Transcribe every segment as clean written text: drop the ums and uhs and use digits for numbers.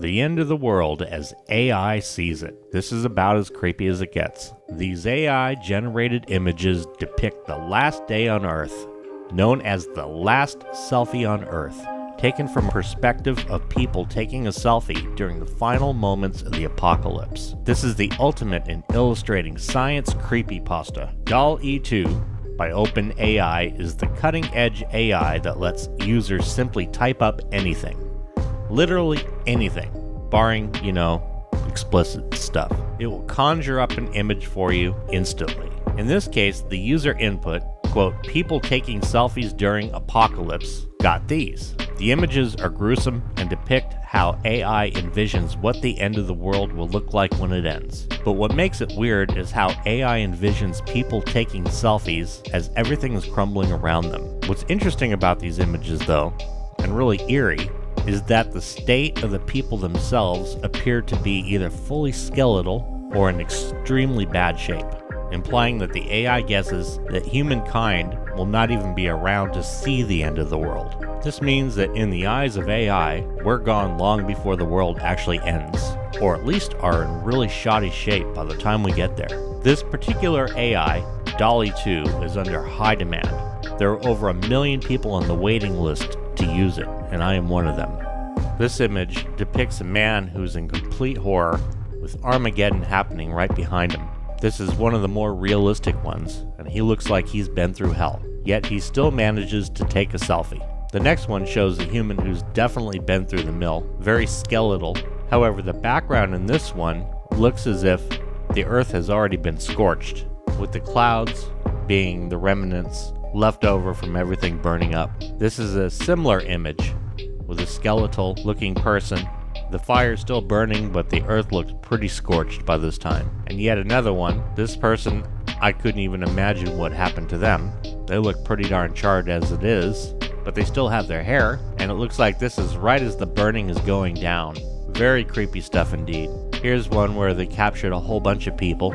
The end of the world as AI sees it. This is about as creepy as it gets. These AI-generated images depict the last day on Earth, known as the last selfie on Earth, taken from the perspective of people taking a selfie during the final moments of the apocalypse. This is the ultimate in illustrating science creepypasta. DALL-E 2 by OpenAI is the cutting-edge AI that lets users simply type up anything. Literally anything, barring, you know, explicit stuff. It will conjure up an image for you instantly. In this case, the user input, quote, people taking selfies during apocalypse, got these. The images are gruesome and depict how AI envisions what the end of the world will look like when it ends. But what makes it weird is how AI envisions people taking selfies as everything is crumbling around them. What's interesting about these images, though, and really eerie, is that the state of the people themselves appear to be either fully skeletal or in extremely bad shape, implying that the AI guesses that humankind will not even be around to see the end of the world. This means that in the eyes of AI, we're gone long before the world actually ends, or at least are in really shoddy shape by the time we get there. This particular AI, DALL-E 2, is under high demand. There are over 1 million people on the waiting list to use it, and I am one of them. This image depicts a man who's in complete horror, with Armageddon happening right behind him. This is one of the more realistic ones, and he looks like he's been through hell, yet he still manages to take a selfie. The next one shows a human who's definitely been through the mill, very skeletal. However, the background in this one looks as if the earth has already been scorched, with the clouds being the remnants left over from everything burning up. This is a similar image with a skeletal looking person. The fire's still burning, but the earth looks pretty scorched by this time. And yet another one, this person, I couldn't even imagine what happened to them. They look pretty darn charred as it is, but they still have their hair, and it looks like this is right as the burning is going down. Very creepy stuff indeed. Here's one where they captured a whole bunch of people.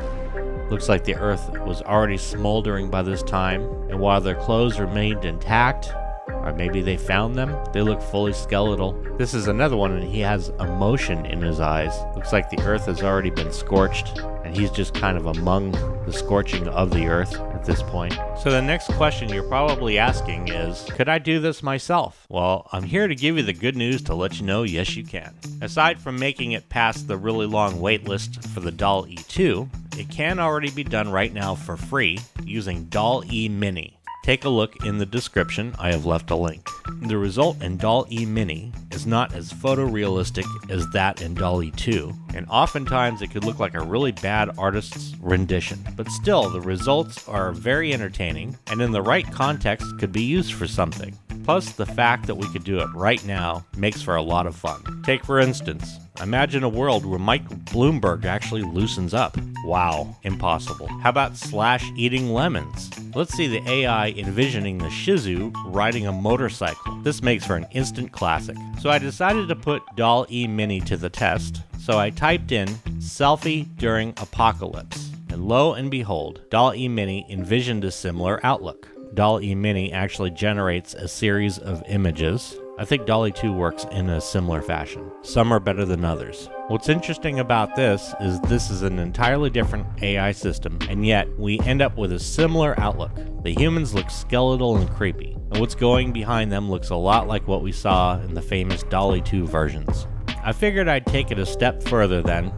Looks like the earth was already smoldering by this time, and while their clothes remained intact, or maybe they found them, they look fully skeletal. This is another one, and he has emotion in his eyes. Looks like the earth has already been scorched, and he's just kind of among the scorching of the earth at this point. So the next question you're probably asking is, could I do this myself? Well, I'm here to give you the good news to let you know, yes you can. Aside from making it past the really long wait list for the DALL-E 2, it can already be done right now for free using DALL-E Mini. Take a look in the description, I have left a link. The result in DALL-E Mini is not as photorealistic as that in DALL-E 2, and oftentimes it could look like a really bad artist's rendition. But still, the results are very entertaining, and in the right context could be used for something. Plus, the fact that we could do it right now makes for a lot of fun. Take for instance, imagine a world where Mike Bloomberg actually loosens up. Wow, impossible. How about Slash eating lemons? Let's see the AI envisioning the Shih Tzu riding a motorcycle. This makes for an instant classic. So I decided to put DALL-E Mini to the test. So I typed in selfie during apocalypse. And lo and behold, DALL-E Mini envisioned a similar outlook. DALL-E Mini actually generates a series of images. I think DALL-E 2 works in a similar fashion. Some are better than others. What's interesting about this is an entirely different AI system, and yet we end up with a similar outlook. The humans look skeletal and creepy, and what's going behind them looks a lot like what we saw in the famous DALL-E 2 versions. I figured I'd take it a step further then,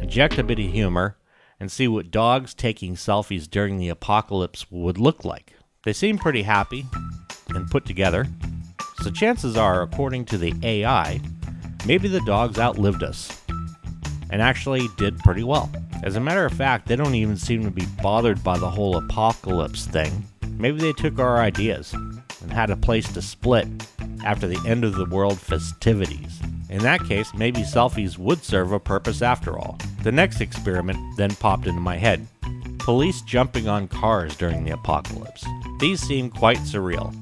inject a bit of humor, and see what dogs taking selfies during the apocalypse would look like. They seem pretty happy and put together, so chances are, according to the AI, maybe the dogs outlived us and actually did pretty well. As a matter of fact, they don't even seem to be bothered by the whole apocalypse thing. Maybe they took our ideas and had a place to split after the end of the world festivities. In that case, maybe selfies would serve a purpose after all. The next experiment then popped into my head. Police jumping on cars during the apocalypse. These seem quite surreal,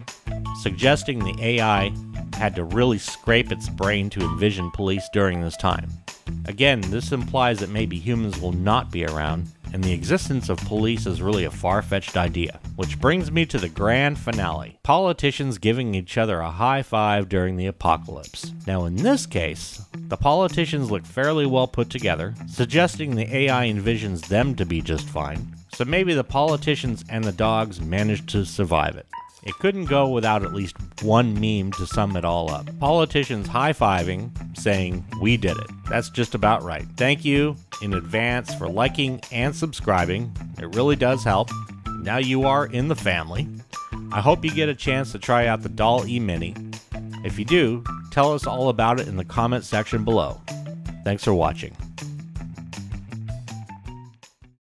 suggesting the AI had to really scrape its brain to envision police during this time. Again, this implies that maybe humans will not be around, and the existence of police is really a far-fetched idea. Which brings me to the grand finale, politicians giving each other a high five during the apocalypse. Now in this case, the politicians look fairly well put together, suggesting the AI envisions them to be just fine, so maybe the politicians and the dogs managed to survive it. It couldn't go without at least one meme to sum it all up. Politicians high-fiving, saying, "We did it." That's just about right. Thank you in advance for liking and subscribing. It really does help. Now you are in the family. I hope you get a chance to try out the DALL-E Mini. If you do, tell us all about it in the comment section below. Thanks for watching.